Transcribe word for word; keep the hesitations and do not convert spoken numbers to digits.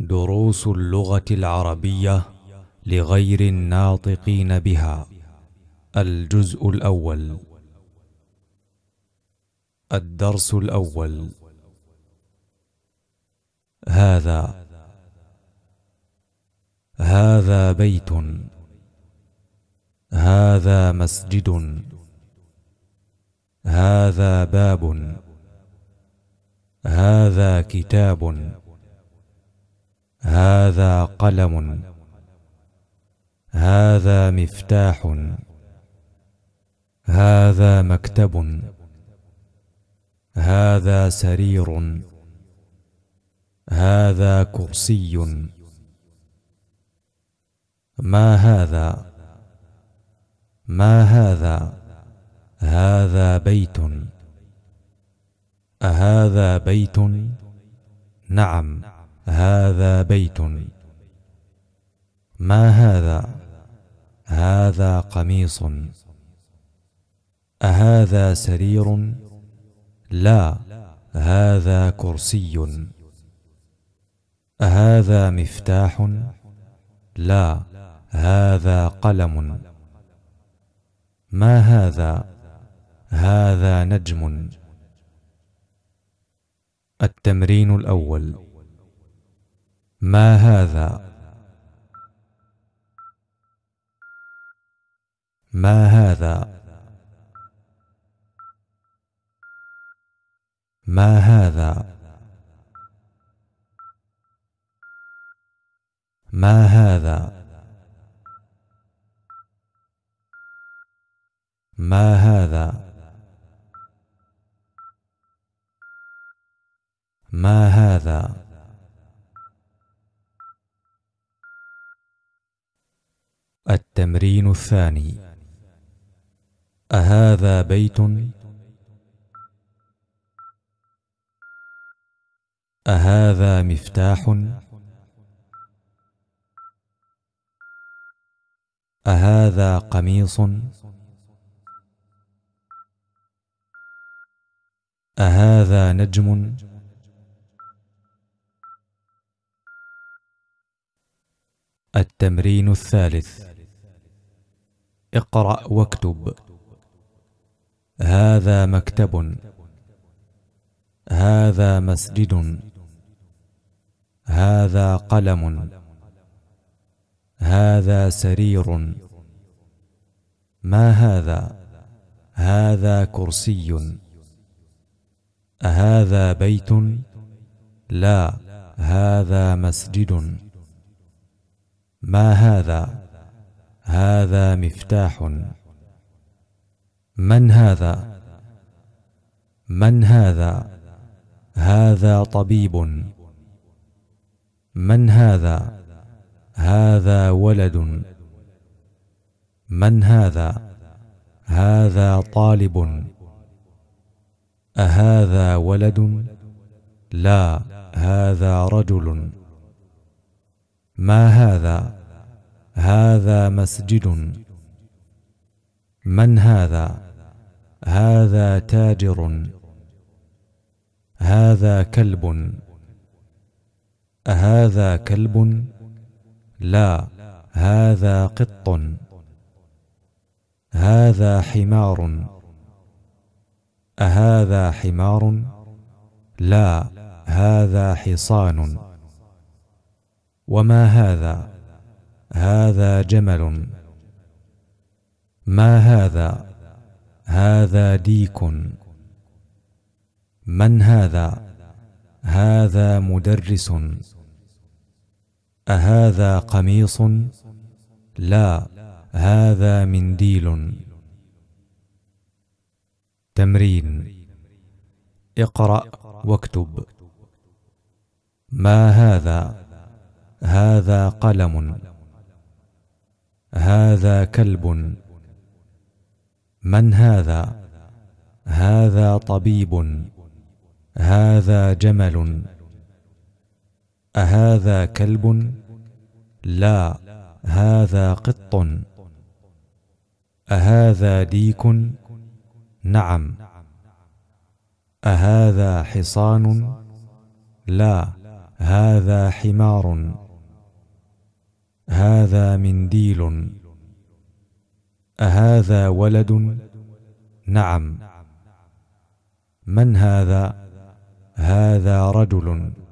دروس اللغة العربية لغير الناطقين بها. الجزء الأول. الدرس الأول. هذا. هذا بيت. هذا مسجد. هذا باب. هذا كتاب. هذا قلم. هذا مفتاح. هذا مكتب. هذا سرير. هذا كرسي. ما هذا؟ ما هذا؟ هذا بيت. أهذا بيت؟ نعم، هذا بيت. ما هذا؟ هذا قميص. أهذا سرير؟ لا، هذا كرسي. أهذا مفتاح؟ لا، هذا قلم. ما هذا؟ هذا نجم. التمرين الأول. ما هذا؟ ما هذا؟ ما هذا؟ ما هذا؟ ما هذا؟ ما هذا؟ التمرين الثاني. أهذا بيت؟ أهذا مفتاح؟ أهذا قميص؟ أهذا نجم؟ التمرين الثالث. اقرأ واكتب. هذا مكتب. هذا مسجد. هذا قلم. هذا سرير. ما هذا؟ هذا كرسي. أهذا بيت؟ لا، هذا مسجد. ما هذا؟ هذا مفتاح. من هذا؟ من هذا؟ هذا طبيب. من هذا؟ هذا ولد. من هذا؟ هذا طالب. أهذا ولد؟ لا، هذا رجل. ما هذا؟ هذا مسجد. من هذا؟ هذا تاجر. هذا كلب. أهذا كلب؟ لا، هذا قط. هذا حمار. أهذا حمار؟ لا، هذا حصان. وما هذا؟ هذا جمل. ما هذا؟ هذا ديك. من هذا؟ هذا مدرس. أهذا قميص؟ لا، هذا منديل. تمرين. اقرأ واكتب. ما هذا؟ هذا قلم. هذا كلب. من هذا؟ هذا طبيب. هذا جمل. أهذا كلب؟ لا، هذا قط. أهذا ديك؟ نعم. أهذا حصان؟ لا، هذا حمار، هذا منديل، أهذا ولد؟ نعم. من هذا؟ هذا رجل.